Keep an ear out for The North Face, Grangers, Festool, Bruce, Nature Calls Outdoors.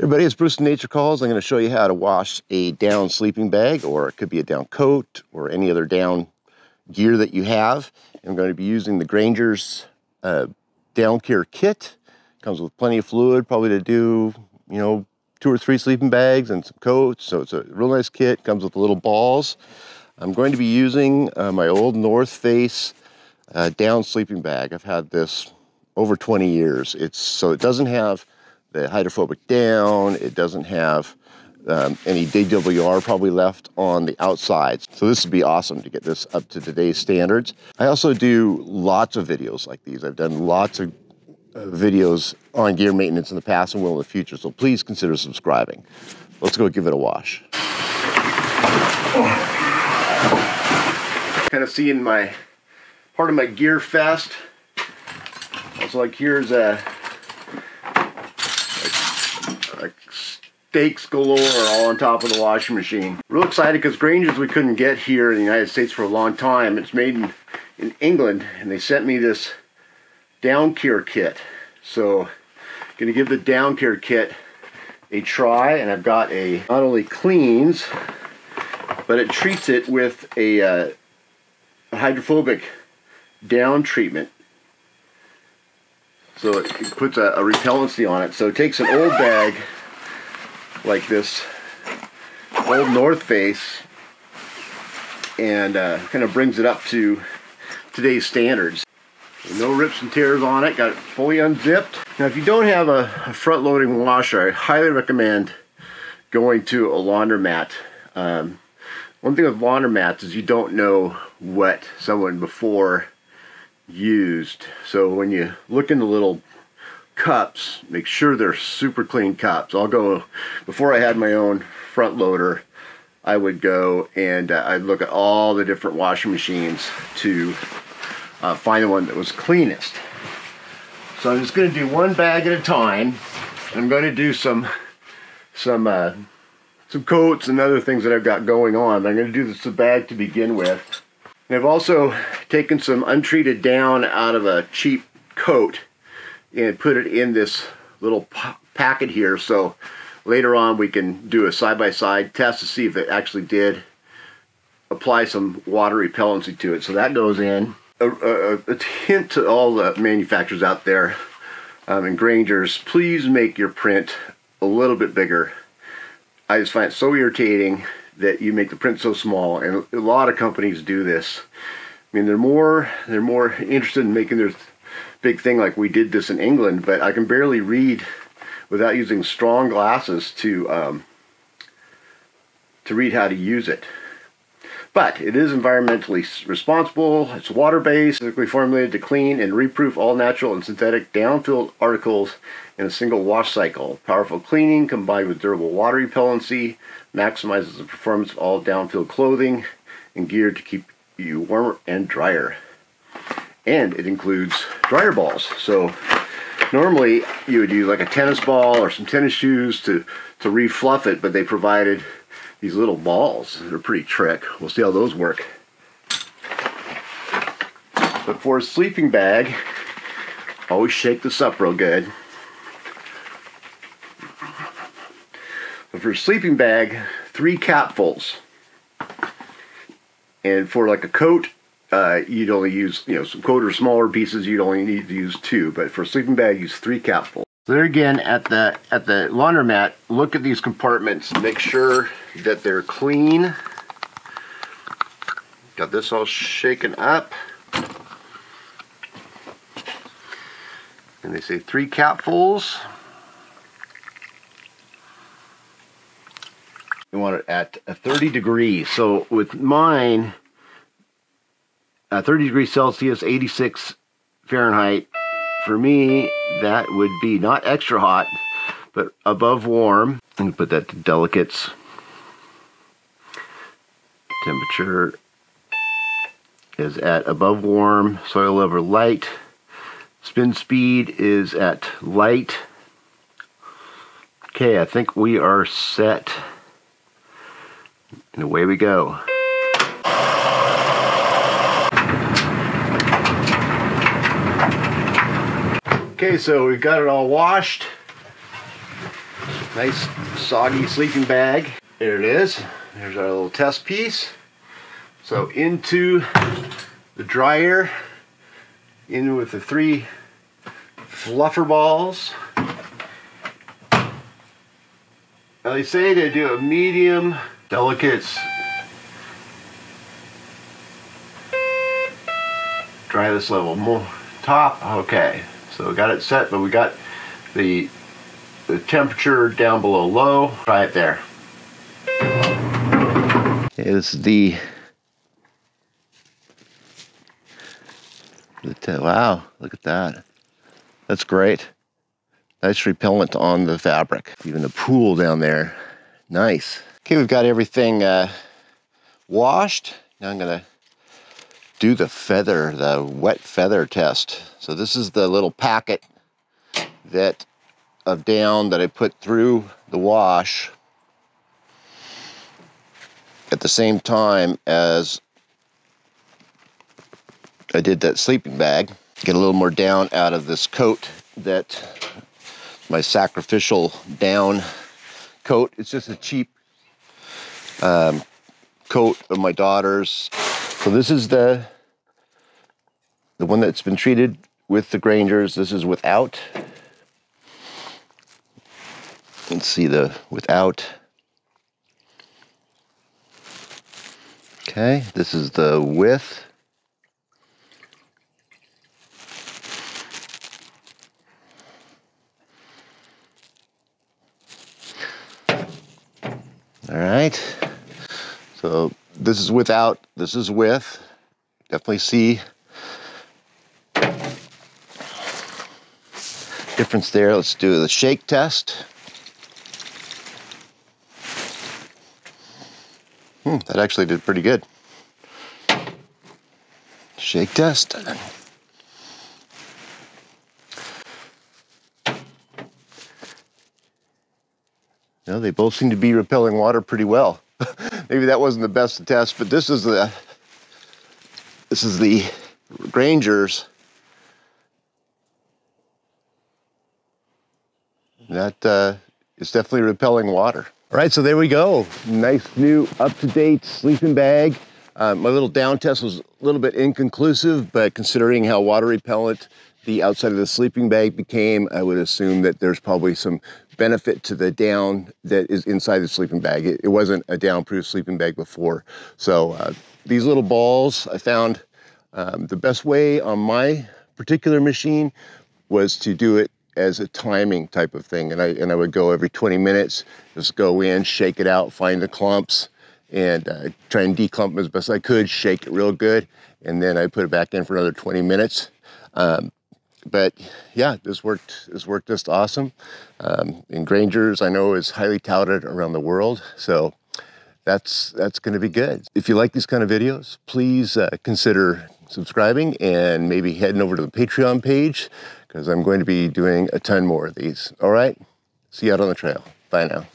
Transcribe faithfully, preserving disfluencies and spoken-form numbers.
Everybody, it's Bruce from Nature Calls. I'm going to show you how to wash a down sleeping bag, or it could be a down coat or any other down gear that you have. I'm going to be using the Grangers uh, down care kit. Comes with plenty of fluid, probably to do, you know, two or three sleeping bags and some coats. So it's a real nice kit. Comes with little balls. I'm going to be using uh, my old North Face uh, down sleeping bag. I've had this over twenty years. It's so it doesn't have the hydrophobic down, it doesn't have um, any D W R probably left on the outside. So this would be awesome to get this up to today's standards. I also do lots of videos like these. I've done lots of videos on gear maintenance in the past and will in the future, so please consider subscribing. Let's go give it a wash. Kind of seeing my, part of my gear fest. Also, like here's a, steaks galore all on top of the washing machine. Real excited because Grangers we couldn't get here in the United States for a long time. It's made in, in England, and they sent me this down care kit. So I'm gonna give the down care kit a try, and I've got a, not only cleans, but it treats it with a, uh, a hydrophobic down treatment. So it, it puts a, a repellency on it. So it takes an old bag, like this old North Face, and uh, kind of brings it up to today's standards. No rips and tears on it, got it fully unzipped. Now if you don't have a, a front loading washer, I highly recommend going to a laundromat. Um, one thing with laundromats is you don't know what someone before used. So when you look in the little cups, make sure they're super clean cups. I'll go, before I had my own front loader, I would go and uh, I'd look at all the different washing machines to uh, find the one that was cleanest. So I'm just going to do one bag at a time. I'm going to do some some uh, some coats and other things that I've got going on. I'm going to do this bag to begin with. And I've also taken some untreated down out of a cheap coat and put it in this little packet here, so later on we can do a side-by-side test to see if it actually did apply some water repellency to it. So that goes in. A, a, a hint to all the manufacturers out there um, and Grangers, please make your print a little bit bigger. I just find it so irritating that you make the print so small, and a lot of companies do this. I mean, they're more, they're more interested in making their big thing like we did this in England, but I can barely read without using strong glasses to um, to read how to use it. But it is environmentally responsible. It's water-based, specifically formulated to clean and reproof all natural and synthetic down-filled articles in a single wash cycle. Powerful cleaning combined with durable water repellency maximizes the performance of all down-filled clothing and gear to keep you warmer and drier. And it includes dryer balls. So normally you would use like a tennis ball or some tennis shoes to, to re-fluff it, but they provided these little balls. They're a pretty trick. We'll see how those work. But for a sleeping bag, always shake this up real good. But for a sleeping bag, three capfuls. And for like a coat, Uh, you'd only use, you know, some coat or smaller pieces, you'd only need to use two, but for a sleeping bag, use three capfuls. So there again, at the, at the laundromat, look at these compartments, make sure that they're clean. Got this all shaken up. And they say three capfuls. You want it at thirty degrees, so with mine, Uh, thirty degrees Celsius, eighty-six Fahrenheit. For me, that would be not extra hot, but above warm. I'm gonna put that to delicates. Temperature is at above warm, soil over light. Spin speed is at light. Okay, I think we are set. And away we go. Okay, so we've got it all washed. nice soggy sleeping bag. There it is. There's our little test piece. So into the dryer, in with the three fluffer balls. Now they say to do a medium delicate dry this level more top. Okay, so we got it set, but we got the the temperature down below low. Try it there. Is the wow, look at that. That's great. Nice repellent on the fabric. Even the pool down there. Nice. Okay, we've got everything uh, washed. Now I'm gonna do the feather, the wet feather test. So this is the little packet that of down that I put through the wash at the same time as I did that sleeping bag. Get a little more down out of this coat, that my sacrificial down coat. It's just a cheap um, coat of my daughter's. So this is the the one that's been treated with the Grangers. This is without. Let's see the without. Okay, this is the with. All right, so this is without, this is with. Definitely see difference there. Let's do the shake test. Hmm, that actually did pretty good. Shake test. No, they both seem to be repelling water pretty well. Maybe that wasn't the best test, but this is the this is the Grangers. That uh, is definitely repelling water. All right, so there we go. Nice new up-to-date sleeping bag. Uh, my little down test was a little bit inconclusive, but considering how water repellent the outside of the sleeping bag became, I would assume that there's probably some benefit to the down that is inside the sleeping bag. It, it wasn't a down-proof sleeping bag before. So uh, these little balls, I found um, the best way on my particular machine was to do it as a timing type of thing. And I, and I would go every twenty minutes, just go in, shake it out, find the clumps, and uh, try and declump them as best I could, shake it real good, and then I put it back in for another twenty minutes. Um, But yeah, this worked. This worked just awesome. Um, and Grangers, I know, is highly touted around the world, so that's that's going to be good. If you like these kind of videos, please uh, consider subscribing and maybe heading over to the Patreon page, because I'm going to be doing a ton more of these. All right, see you out on the trail. Bye now.